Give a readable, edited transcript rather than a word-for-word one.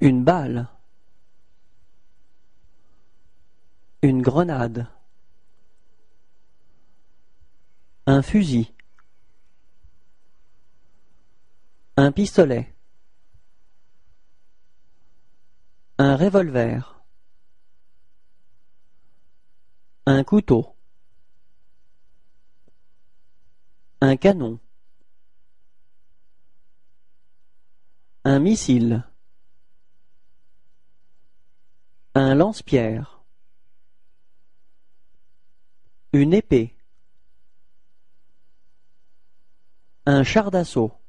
une balle, une grenade, un fusil, un pistolet, un revolver, un couteau, un canon, un missile, un lance-pierre, une épée, un char d'assaut,